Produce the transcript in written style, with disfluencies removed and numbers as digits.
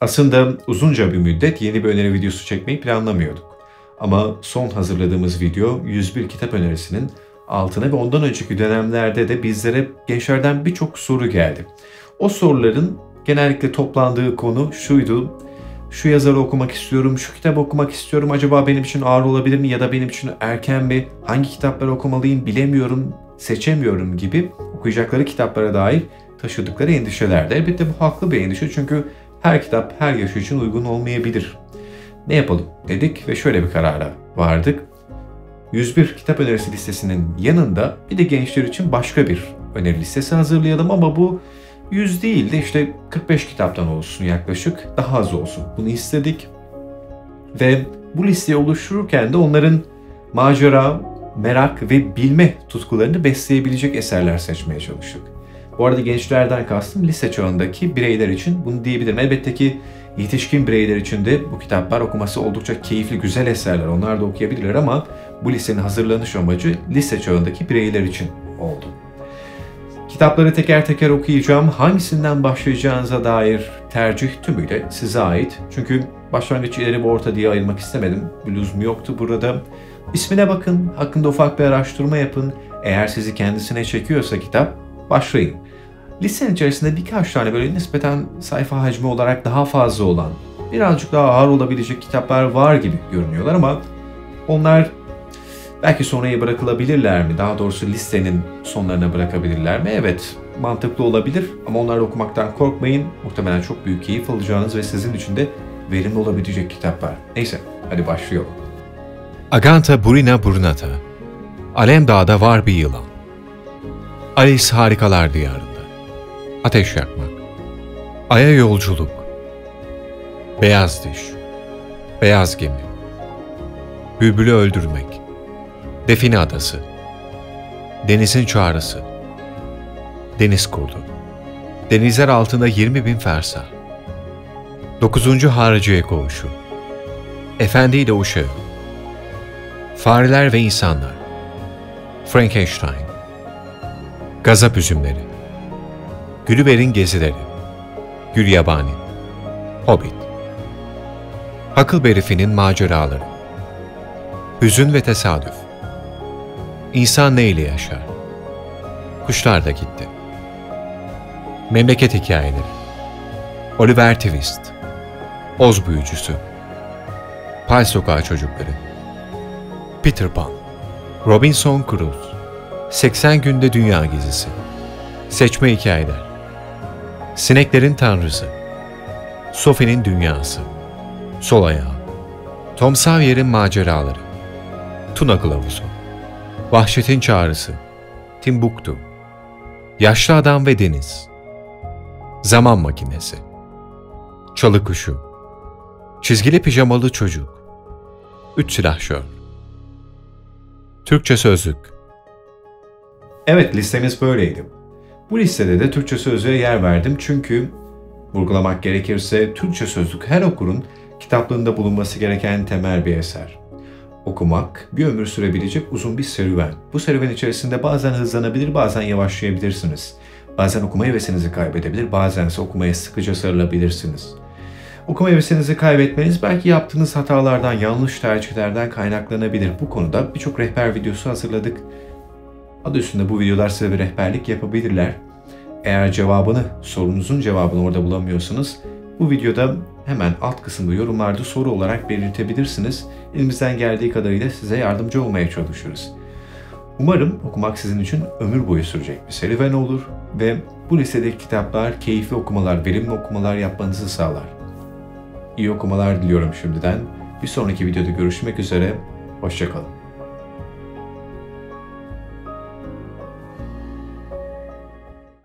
Aslında uzunca bir müddet yeni bir öneri videosu çekmeyi planlamıyorduk. Ama son hazırladığımız video 101 kitap önerisinin altına ve ondan önceki dönemlerde de bizlere gençlerden birçok soru geldi. O soruların genellikle toplandığı konu şuydu: şu yazarı okumak istiyorum, şu kitabı okumak istiyorum, acaba benim için ağır olabilir mi ya da benim için erken mi, hangi kitapları okumalıyım bilemiyorum, seçemiyorum gibi okuyacakları kitaplara dair taşıdıkları endişelerde. Elbette bu haklı bir endişe çünkü her kitap her yaş için uygun olmayabilir. Ne yapalım dedik ve şöyle bir karara vardık. 101 kitap önerisi listesinin yanında bir de gençler için başka bir öneri listesi hazırlayalım ama bu 100 değil de işte 45 kitaptan olsun, yaklaşık daha az olsun. Bunu istedik ve bu listeyi oluştururken de onların macera, merak ve bilme tutkularını besleyebilecek eserler seçmeye çalıştık. Bu arada gençlerden kastım lise çağındaki bireyler için bunu diyebilirim. Elbette ki yetişkin bireyler için de bu kitaplar okuması oldukça keyifli, güzel eserler. Onlar da okuyabilirler ama bu listenin hazırlanış amacı lise çağındaki bireyler için oldu. Kitapları teker teker okuyacağım. Hangisinden başlayacağınıza dair tercih tümüyle size ait. Çünkü başlangıç, ileri ve orta diye ayırmak istemedim. Bir lüzum yoktu burada. İsmine bakın, hakkında ufak bir araştırma yapın. Eğer sizi kendisine çekiyorsa kitap, başlayın. Listenin içerisinde birkaç tane böyle nispeten sayfa hacmi olarak daha fazla olan, birazcık daha ağır olabilecek kitaplar var gibi görünüyorlar ama onlar belki sonraya bırakılabilirler mi? Daha doğrusu listenin sonlarına bırakabilirler mi? Evet, mantıklı olabilir ama onları okumaktan korkmayın. Muhtemelen çok büyük keyif alacağınız ve sizin için de verimli olabilecek kitaplar. Neyse, hadi başlayalım. Aganta Burina Brunata, Alemdağ'da Var Bir Yılan, Alice Harikalar Diyarında, Ateş Yakmak, Aya Yolculuk, Beyaz Diş, Beyaz Gemi, Bülbülü Öldürmek, Define Adası, Denizin Çağrısı, Deniz Kurdu, Denizler Altında 20.000 Fersah, 9. Hariciye Koğuşu, Efendiyle Uşağı, Fareler ve İnsanlar, Frankenstein, Gazap Üzümleri, Gulliver'in Gezileri, Gül Yabani, Hobbit, Huckleberry Finn'in Maceraları, Hüzün ve Tesadüf, İnsan Neyle Yaşar, Kuşlar Da Gitti, Memleket Hikayeleri, Oliver Twist, Oz Büyücüsü, Pal Sokağı Çocukları, Peter Pan, Robinson Crusoe, 80 Günde Dünya Gezisi, Seçme Hikayeler, Sineklerin Tanrısı, Sophie'nin Dünyası, Sol Ayağı, Tom Sawyer'in Maceraları, Tuna Kılavuzu, Vahşetin Çağrısı, Timbuktu, Yaşlı Adam ve Deniz, Zaman Makinesi, Çalı Kuşu, Çizgili Pijamalı Çocuk, Üç Silahşör, Türkçe Sözlük. Evet, listemiz böyleydi. Bu listede de Türkçe Sözlük'e yer verdim çünkü vurgulamak gerekirse Türkçe Sözlük her okurun kitaplığında bulunması gereken temel bir eser. Okumak bir ömür sürebilecek uzun bir serüven. Bu serüven içerisinde bazen hızlanabilir, bazen yavaşlayabilirsiniz. Bazen okuma hevesinizi kaybedebilir, bazense okumaya sıkıca sarılabilirsiniz. Okuma hevesinizi kaybetmeniz belki yaptığınız hatalardan, yanlış tercihlerden kaynaklanabilir. Bu konuda birçok rehber videosu hazırladık. Adı üstünde bu videolar size bir rehberlik yapabilirler. Eğer cevabını, sorunuzun cevabını orada bulamıyorsanız bu videoda hemen alt kısımda yorumlarda soru olarak belirtebilirsiniz. Elimizden geldiği kadarıyla size yardımcı olmaya çalışırız. Umarım okumak sizin için ömür boyu sürecek bir serüven olur ve bu listedeki kitaplar keyifli okumalar, verimli okumalar yapmanızı sağlar. İyi okumalar diliyorum şimdiden. Bir sonraki videoda görüşmek üzere. Hoşça kalın.